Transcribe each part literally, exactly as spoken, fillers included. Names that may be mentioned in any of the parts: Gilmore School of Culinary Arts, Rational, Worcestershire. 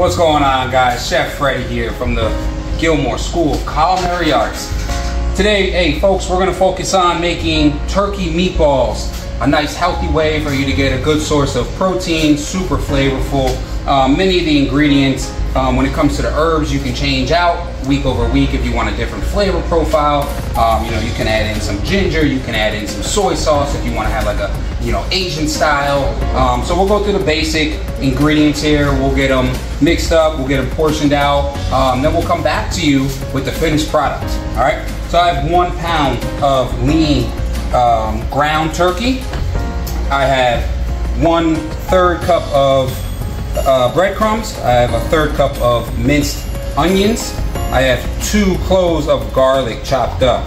What's going on, guys? Chef Freddie here from the Gilmore School of Culinary Arts. Today, hey folks, we're gonna focus on making turkey meatballs. A nice healthy way for you to get a good source of protein, super flavorful. Um, many of the ingredients, um, when it comes to the herbs, you can change out week over week if you want a different flavor profile. Um, you know, you can add in some ginger, you can add in some soy sauce if you want to have like a, you know, Asian style. Um, so we'll go through the basic ingredients here. We'll get them mixed up, we'll get them portioned out, um, then we'll come back to you with the finished product. All right. So I have one pound of lean um, ground turkey. I have one third cup of uh, breadcrumbs. I have a third cup of minced onions. I have two cloves of garlic chopped up.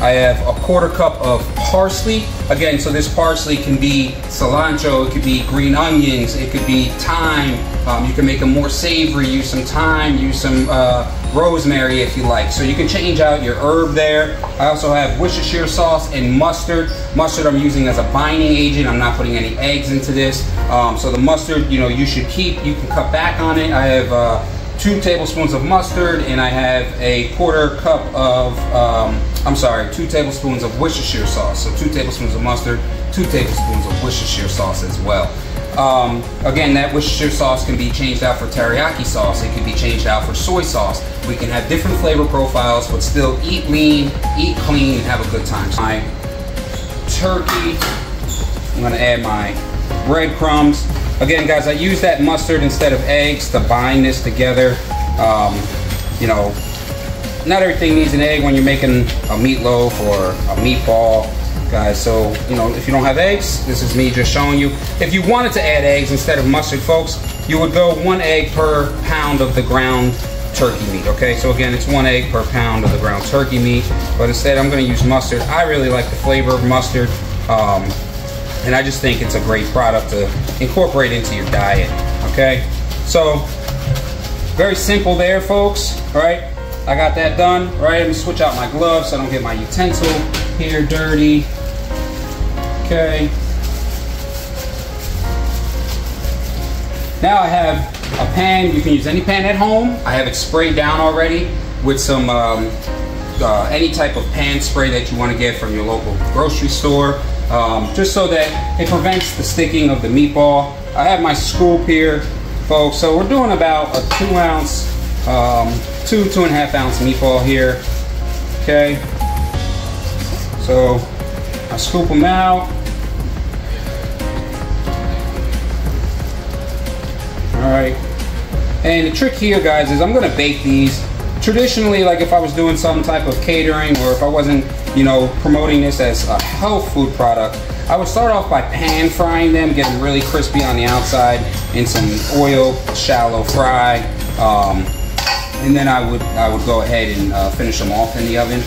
I have a quarter cup of parsley. Again, so this parsley can be cilantro, it could be green onions, it could be thyme. Um, you can make them more savory, use some thyme, use some uh, rosemary if you like. So you can change out your herb there. I also have Worcestershire sauce and mustard. Mustard I'm using as a binding agent. I'm not putting any eggs into this. Um, so the mustard, you know, you should keep, you can cut back on it. I have uh, two tablespoons of mustard, and I have a quarter cup of, um, I'm sorry, two tablespoons of Worcestershire sauce. So two tablespoons of mustard, two tablespoons of Worcestershire sauce as well. Um, again, that Worcestershire sauce can be changed out for teriyaki sauce. It can be changed out for soy sauce. We can have different flavor profiles, but still eat lean, eat clean, and have a good time. My turkey, I'm gonna add my breadcrumbs. Again, guys, I use that mustard instead of eggs to bind this together. Um, you know, not everything needs an egg when you're making a meatloaf or a meatball, guys. So, you know, if you don't have eggs, this is me just showing you. If you wanted to add eggs instead of mustard, folks, you would go one egg per pound of the ground turkey meat, okay? So again, it's one egg per pound of the ground turkey meat, but instead I'm gonna use mustard. I really like the flavor of mustard. Um, And I just think it's a great product to incorporate into your diet, okay? So, very simple there, folks, all right? I got that done, all right? Let me switch out my gloves so I don't get my utensil here dirty, okay? Now I have a pan. You can use any pan at home. I have it sprayed down already with some, um, uh, any type of pan spray that you wanna get from your local grocery store. Um, just so that it prevents the sticking of the meatball. I have my scoop here, folks. So we're doing about a two ounce, um, two, two and a half ounce meatball here, okay? So I scoop them out. All right. And the trick here, guys, is I'm gonna bake these. Traditionally, like if I was doing some type of catering or if I wasn't, you know, promoting this as a health food product, I would start off by pan frying them, getting really crispy on the outside in some oil, shallow fry, um, and then I would I would go ahead and uh, finish them off in the oven.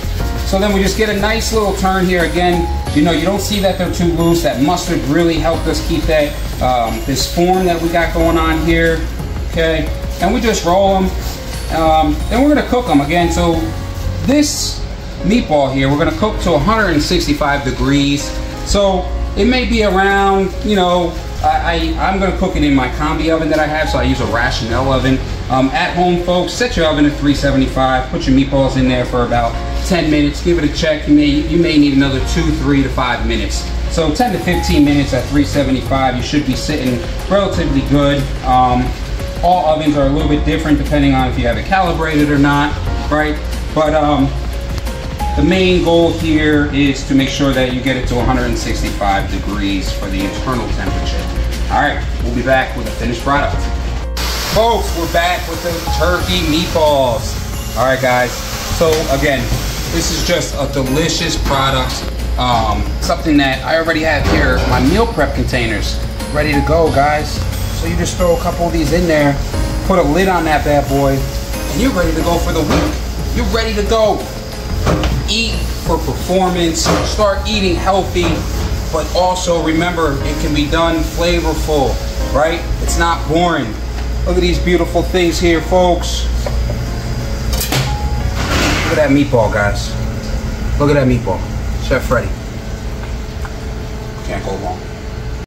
So then we just get a nice little turn here again. You know, you don't see that they're too loose. That mustard really helped us keep that um, this form that we got going on here. Okay, and we just roll them. Um, and we're gonna cook them again. So this meatball here, we're gonna cook to one hundred sixty-five degrees. So it may be around, you know, I, I, I'm gonna cook it in my combi oven that I have, so I use a Rational oven. Um, at home, folks, set your oven at three seventy-five, put your meatballs in there for about ten minutes, give it a check. You may, you may need another two, three to five minutes. So ten to fifteen minutes at three seventy-five, you should be sitting relatively good. Um, All ovens are a little bit different depending on if you have it calibrated or not, right? But um, the main goal here is to make sure that you get it to one hundred sixty-five degrees for the internal temperature. All right, we'll be back with a finished product. Folks, we're back with the turkey meatballs. All right, guys. So again, this is just a delicious product. Um, something that I already have here, my meal prep containers, ready to go, guys. So you just throw a couple of these in there, put a lid on that bad boy, and you're ready to go for the week. You're ready to go. Eat for performance. Start eating healthy, but also remember it can be done flavorful, right? It's not boring. Look at these beautiful things here, folks. Look at that meatball, guys. Look at that meatball. Chef Freddie. Can't go wrong.